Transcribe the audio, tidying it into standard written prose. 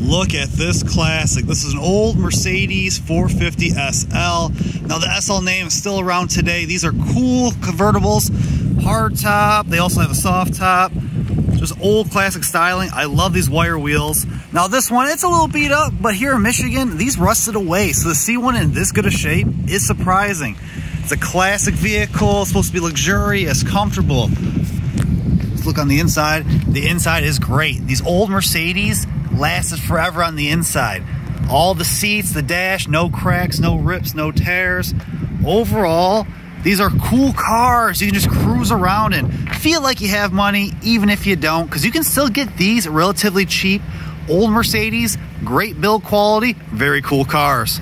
Look at this classic. This is an old Mercedes 450 SL. Now the SL name is still around today. These are cool convertibles, hard top. They also have a soft top. Just old classic styling. I love these wire wheels. Now this one, it's a little beat up, but here in Michigan, these rusted away. So to see one in this good a shape is surprising. It's a classic vehicle. It's supposed to be luxurious, comfortable. Let's look on the inside. The inside is great. These old Mercedes lasted forever on the inside. All the seats, the dash, no cracks, no rips, no tears. Overall, these are cool cars you can just cruise around in. Feel like you have money, even if you don't, because you can still get these relatively cheap. Old Mercedes, great build quality, very cool cars.